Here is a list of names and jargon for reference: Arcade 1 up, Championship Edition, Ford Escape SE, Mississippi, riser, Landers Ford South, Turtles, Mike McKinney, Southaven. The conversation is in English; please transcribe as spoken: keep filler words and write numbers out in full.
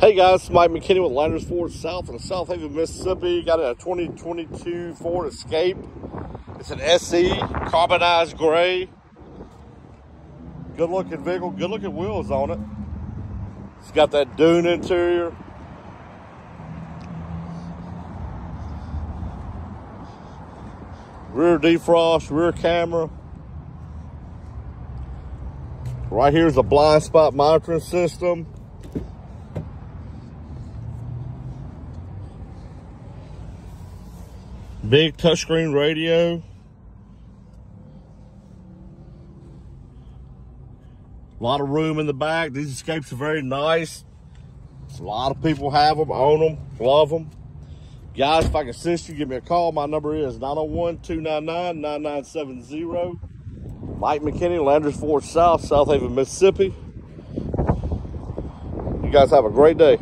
Hey guys, it's Mike McKinney with Landers Ford South in South Haven, Mississippi. Got a twenty twenty-two Ford Escape. It's an S E, carbonized gray. Good looking vehicle, good looking wheels on it. It's got that dune interior. Rear defrost, rear camera. Right here is a blind spot monitoring system. Big touchscreen radio. A lot of room in the back. These Escapes are very nice. A lot of people have them, own them, love them. Guys, if I can assist you, give me a call. My number is nine oh one, two nine nine, nine nine seven zero. Mike McKinney, Landers Ford South, South Haven, Mississippi. You guys have a great day.